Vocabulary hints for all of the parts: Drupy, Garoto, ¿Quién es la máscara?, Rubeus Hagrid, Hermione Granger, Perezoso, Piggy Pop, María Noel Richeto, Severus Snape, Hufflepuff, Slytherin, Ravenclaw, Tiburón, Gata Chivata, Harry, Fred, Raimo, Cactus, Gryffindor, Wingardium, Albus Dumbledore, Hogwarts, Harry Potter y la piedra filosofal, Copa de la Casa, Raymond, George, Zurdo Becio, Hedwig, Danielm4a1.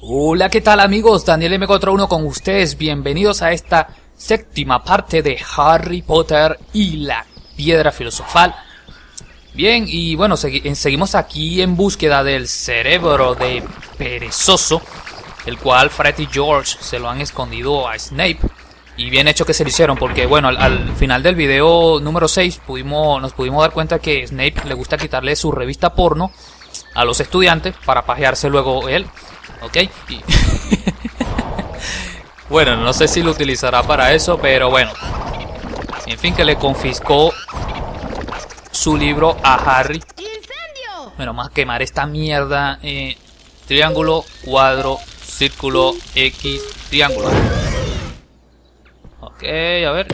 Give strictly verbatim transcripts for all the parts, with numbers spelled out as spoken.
Hola, ¿qué tal amigos? Daniel M cuarenta y uno con ustedes, bienvenidos a esta séptima parte de Harry Potter y la piedra filosofal. Bien, y bueno, segui seguimos aquí en búsqueda del cerebro de Perezoso, el cual Fred y George se lo han escondido a Snape. Y bien hecho que se lo hicieron, porque bueno, al, al final del video número seis pudimos, nos pudimos dar cuenta que Snape le gusta quitarle su revista porno a los estudiantes para pajearse luego él. Ok, y bueno, no sé si lo utilizará para eso, pero bueno. En fin, que le confiscó su libro a Harry. ¡Incendio! Bueno, vamos a quemar esta mierda. Eh, triángulo, cuadro, círculo, X, triángulo. Ok, a ver.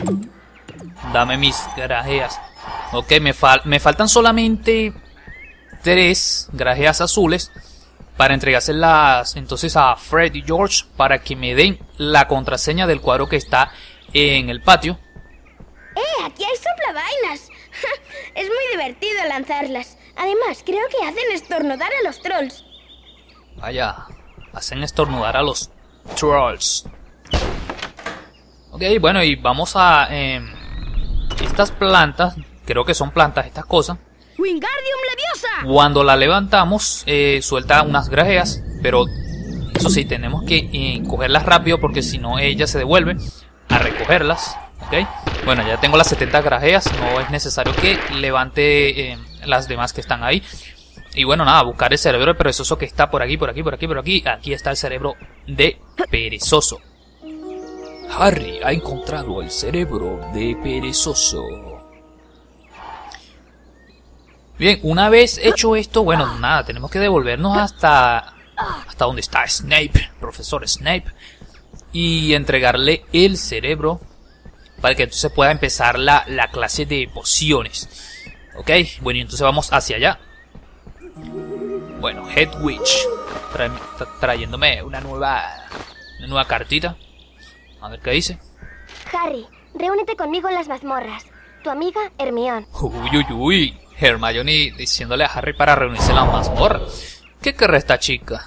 Dame mis grajeas. Ok, me, fal me faltan solamente tres grajeas azules para entregárselas entonces a Fred y George para que me den la contraseña del cuadro que está en el patio. ¡Eh! Aquí hay soplavainas. Es muy divertido lanzarlas. Además, creo que hacen estornudar a los trolls. Vaya, hacen estornudar a los trolls. Ok, bueno, y vamos a... Eh, estas plantas, creo que son plantas estas cosas. ¡Wingardium Leviosa! Cuando la levantamos, eh, suelta unas grajeas, pero eso sí, tenemos que eh, cogerlas rápido porque si no ella se devuelve a recogerlas, ¿ok? Bueno, ya tengo las setenta grajeas, no es necesario que levante eh, las demás que están ahí. Y bueno, nada, buscar el cerebro de Perezoso que está por aquí, por aquí, por aquí, por aquí. Aquí está el cerebro de Perezoso. Harry ha encontrado el cerebro de Perezoso. Bien, una vez hecho esto, bueno, nada, tenemos que devolvernos hasta hasta donde está Snape, profesor Snape, y entregarle el cerebro para que entonces pueda empezar la, la clase de pociones. Ok, bueno, y entonces vamos hacia allá. Bueno, Hedwig, tra tra trayéndome una nueva, una nueva cartita. A ver qué dice. Harry, reúnete conmigo en las mazmorras. Tu amiga Hermione. Uy, uy, uy. Hermione diciéndole a Harry para reunirse en la mazmorra. ¿Qué querrá esta chica?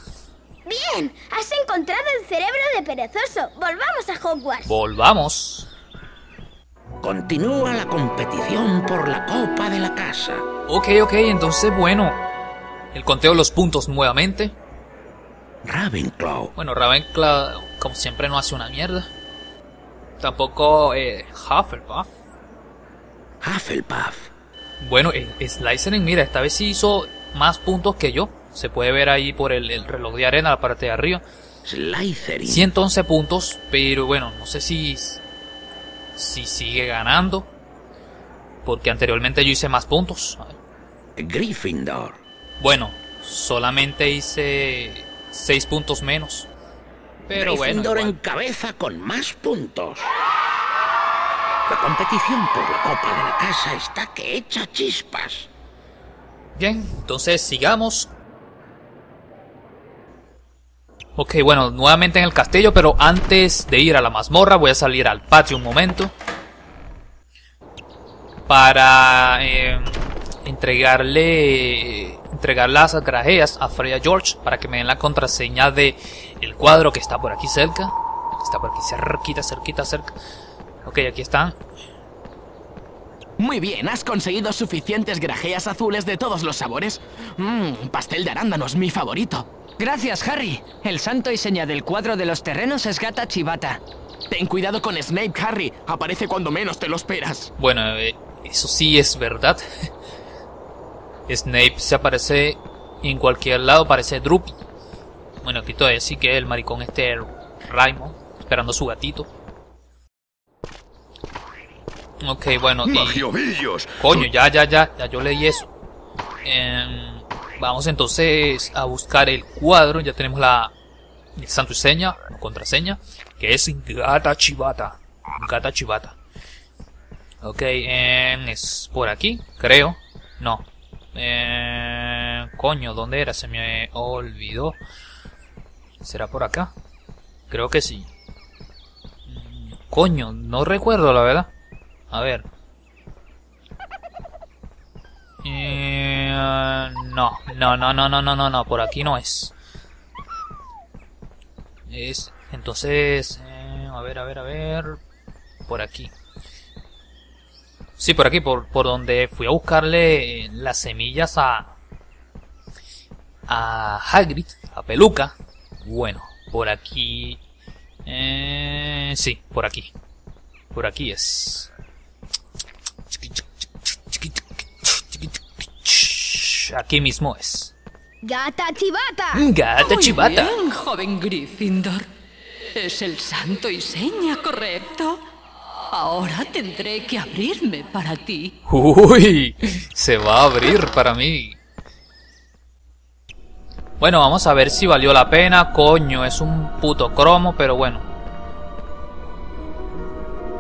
Bien, has encontrado el cerebro de Perezoso. Volvamos a Hogwarts. Volvamos. Continúa la competición por la Copa de la Casa. Ok, ok, entonces bueno. El conteo de los puntos nuevamente. Ravenclaw. Bueno, Ravenclaw como siempre no hace una mierda. Tampoco eh, Hufflepuff. Hufflepuff. Bueno, Slytherin, mira, esta vez sí hizo más puntos que yo. Se puede ver ahí por el, el reloj de arena, la parte de arriba. Slytherin. ciento once puntos, pero bueno, no sé si, si sigue ganando. Porque anteriormente yo hice más puntos. Gryffindor. Bueno, solamente hice seis puntos menos. Pero Gryffindor bueno, encabeza con más puntos. La competición por la Copa de la Casa está que echa chispas. Bien, entonces sigamos. Ok, bueno, nuevamente en el castillo, pero antes de ir a la mazmorra voy a salir al patio un momento. Para eh, entregarle entregar las grajeas a Fred y a George para que me den la contraseña de el cuadro que está por aquí cerca. Está por aquí cerquita, cerquita, cerca. Ok, aquí están. Muy bien, has conseguido suficientes grajeas azules de todos los sabores. Mmm, pastel de arándanos, mi favorito. Gracias, Harry. El santo y seña del cuadro de los terrenos es Gata Chivata. Ten cuidado con Snape, Harry. Aparece cuando menos te lo esperas. Bueno, eh, eso sí es verdad. Snape se aparece en cualquier lado, parece Drupy. Bueno, aquí todavía sí que el maricón este Raimo, esperando a su gatito. Ok, bueno, y... Coño, ya, ya, ya, ya yo leí eso. Eh, vamos entonces a buscar el cuadro. Ya tenemos la santo y seña, o contraseña, que es Gata Chivata. Gata Chivata. Ok, eh, es por aquí, creo. No. Eh, coño, ¿dónde era? Se me olvidó. ¿Será por acá? Creo que sí. Coño, no recuerdo, la verdad. A ver. Eh, no, no, no, no, no, no, no, no, por aquí no es. Es, entonces, eh, a ver, a ver, a ver, por aquí. Sí, por aquí, por, por donde fui a buscarle las semillas a, a Hagrid, a Peluca. Bueno, por aquí, eh, sí, por aquí, por aquí es. Aquí mismo es. ¡Gata Chivata! ¡Gata Muy Chivata! Bien, joven Gryffindor. Es el santo y seña, ¿correcto? Ahora tendré que abrirme para ti. ¡Uy! Se va a abrir para mí. Bueno, vamos a ver si valió la pena. Coño, es un puto cromo, pero bueno.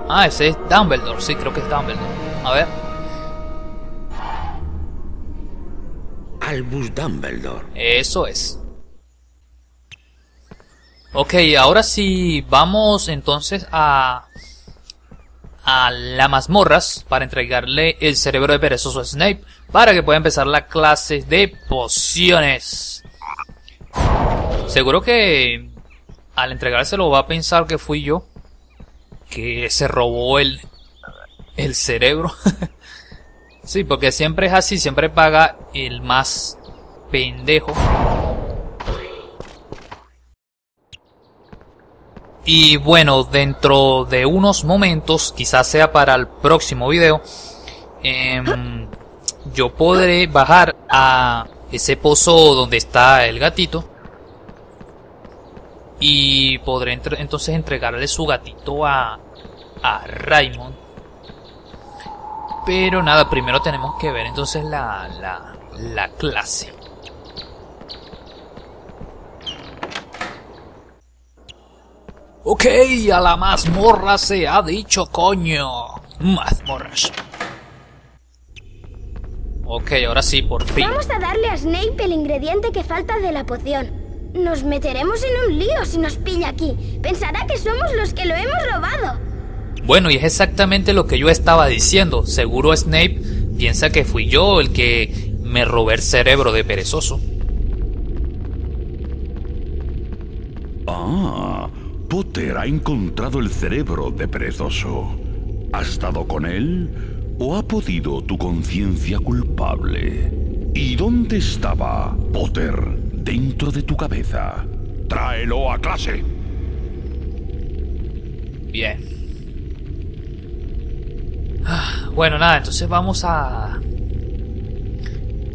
Ah, ese es Dumbledore. Sí, creo que es Dumbledore. A ver. Albus Dumbledore. Eso es. Ok, ahora sí vamos entonces a a las mazmorras para entregarle el cerebro de Perezoso Snape para que pueda empezar la clase de pociones. Seguro que al entregárselo va a pensar que fui yo que se robó el el cerebro. Sí, porque siempre es así, siempre paga el más pendejo. Y bueno, dentro de unos momentos, quizás sea para el próximo video, eh, yo podré bajar a ese pozo donde está el gatito. Y podré entre- entonces entregarle su gatito a, a Raymond. Pero nada, primero tenemos que ver entonces la, la, la clase. Ok, a la mazmorra se ha dicho, coño. Mazmorras. Ok, ahora sí, por fin. Vamos a darle a Snape el ingrediente que falta de la poción. Nos meteremos en un lío si nos pilla aquí. Pensará que somos los que lo hemos robado. Bueno, y es exactamente lo que yo estaba diciendo. Seguro Snape piensa que fui yo el que me robé el cerebro de Perezoso. Ah, Potter ha encontrado el cerebro de Perezoso. ¿Ha estado con él o ha podido tu conciencia culpable? ¿Y dónde estaba Potter dentro de tu cabeza? ¡Tráelo a clase! Bien. Bueno, nada, entonces vamos a...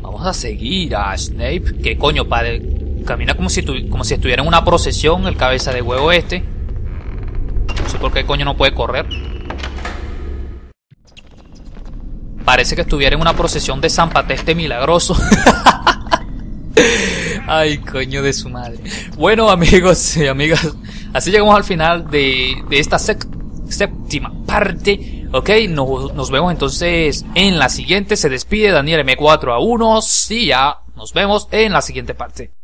Vamos a seguir a Snape. Que coño, padre. Camina como si, tu... como si estuviera en una procesión el cabeza de huevo este. No sé por qué coño no puede correr. Parece que estuviera en una procesión de San Pateste milagroso. Ay, coño de su madre. Bueno, amigos y amigas. Así llegamos al final de, de esta séptima parte. Ok, nos, nos vemos entonces en la siguiente. Se despide Daniel M cuatro A uno. Sí, ya. Nos vemos en la siguiente parte.